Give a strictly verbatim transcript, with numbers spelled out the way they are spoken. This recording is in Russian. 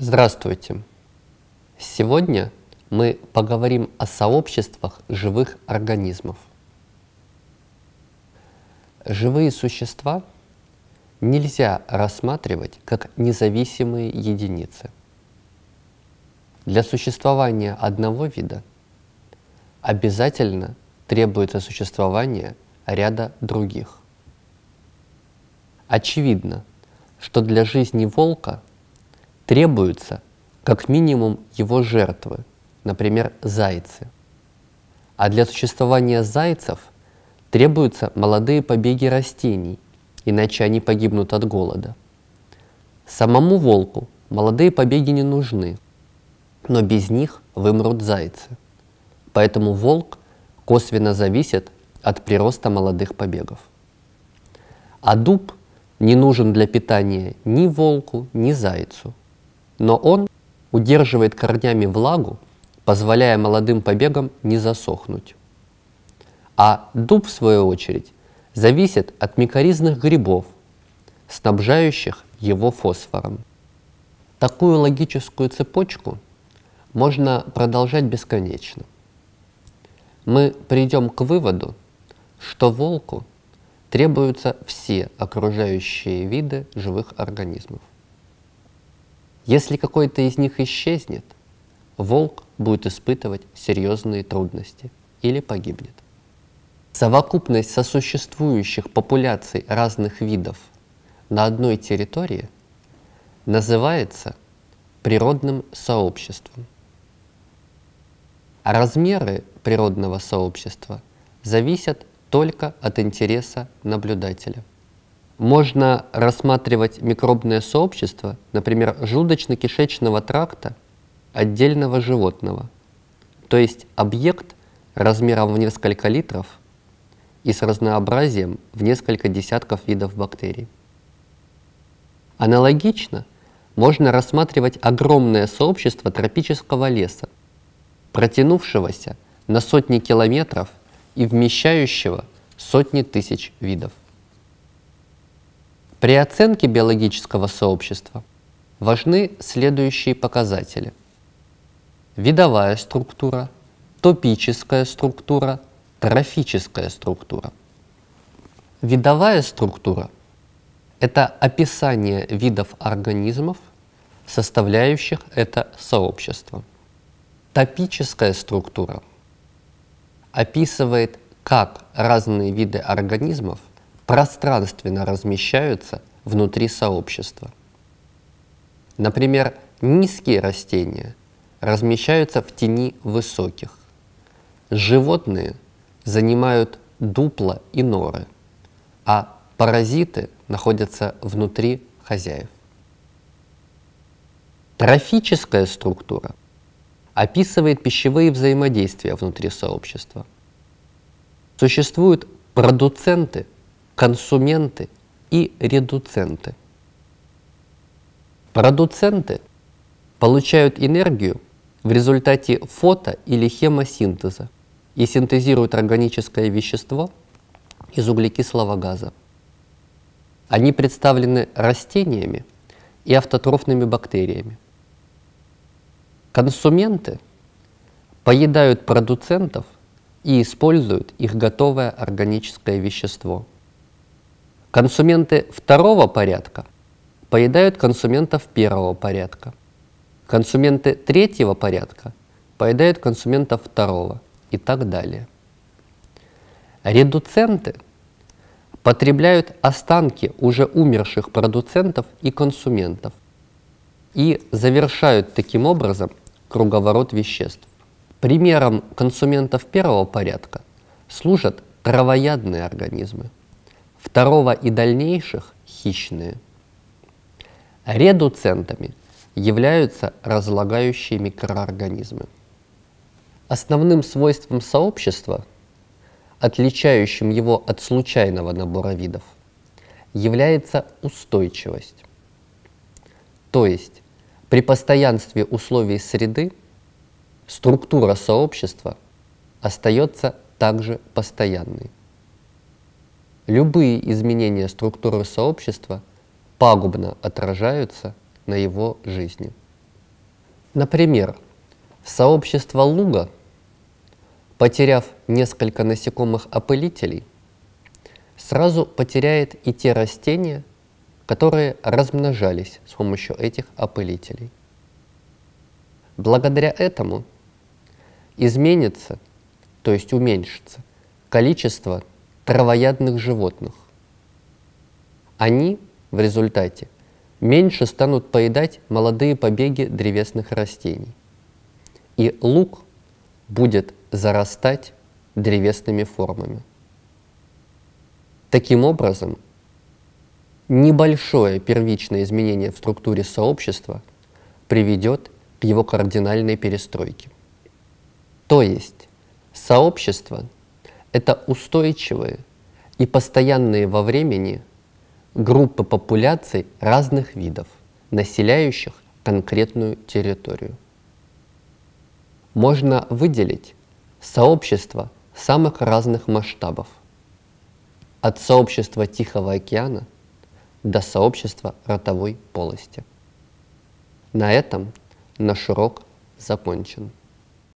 Здравствуйте! Сегодня мы поговорим о сообществах живых организмов. Живые существа нельзя рассматривать как независимые единицы. Для существования одного вида обязательно требуется существование ряда других. Очевидно, что для жизни волка требуются как минимум его жертвы, например, зайцы. А для существования зайцев требуются молодые побеги растений, иначе они погибнут от голода. Самому волку молодые побеги не нужны, но без них вымрут зайцы. Поэтому волк косвенно зависит от прироста молодых побегов. А дуб не нужен для питания ни волку, ни зайцу. Но он удерживает корнями влагу, позволяя молодым побегам не засохнуть. А дуб, в свою очередь, зависит от микоризных грибов, снабжающих его фосфором. Такую логическую цепочку можно продолжать бесконечно. Мы придем к выводу, что волку требуются все окружающие виды живых организмов. Если какой-то из них исчезнет, волк будет испытывать серьезные трудности или погибнет. Совокупность сосуществующих популяций разных видов на одной территории называется природным сообществом. А размеры природного сообщества зависят только от интереса наблюдателя. Можно рассматривать микробное сообщество, например, желудочно-кишечного тракта отдельного животного, то есть объект размером в несколько литров и с разнообразием в несколько десятков видов бактерий. Аналогично можно рассматривать огромное сообщество тропического леса, протянувшегося на сотни километров и вмещающего сотни тысяч видов. При оценке биологического сообщества важны следующие показатели: видовая структура, топическая структура, трофическая структура. Видовая структура – это описание видов организмов, составляющих это сообщество. Топическая структура описывает, как разные виды организмов пространственно размещаются внутри сообщества. Например, низкие растения размещаются в тени высоких. Животные занимают дупла и норы, а паразиты находятся внутри хозяев. Трофическая структура описывает пищевые взаимодействия внутри сообщества. Существуют продуценты, консументы и редуценты. Продуценты получают энергию в результате фото- или хемосинтеза и синтезируют органическое вещество из углекислого газа. Они представлены растениями и автотрофными бактериями. Консументы поедают продуцентов и используют их готовое органическое вещество. Консументы второго порядка поедают консументов первого порядка. Консументы третьего порядка поедают консументов второго и так далее. Редуценты потребляют останки уже умерших продуцентов и консументов и завершают таким образом круговорот веществ. Примером консументов первого порядка служат травоядные организмы, второго и дальнейших – хищные. Редуцентами являются разлагающие микроорганизмы. Основным свойством сообщества, отличающим его от случайного набора видов, является устойчивость. То есть при постоянстве условий среды структура сообщества остается также постоянной. Любые изменения структуры сообщества пагубно отражаются на его жизни. Например, сообщество луга, потеряв несколько насекомых опылителей, сразу потеряет и те растения, которые размножались с помощью этих опылителей. Благодаря этому изменится, то есть уменьшится, количество травоядных животных. Они в результате меньше станут поедать молодые побеги древесных растений, и луг будет зарастать древесными формами. Таким образом, небольшое первичное изменение в структуре сообщества приведет к его кардинальной перестройке. То есть сообщество — это устойчивые и постоянные во времени группы популяций разных видов, населяющих конкретную территорию. Можно выделить сообщества самых разных масштабов, от сообщества Тихого океана до сообщества ротовой полости. На этом наш урок закончен.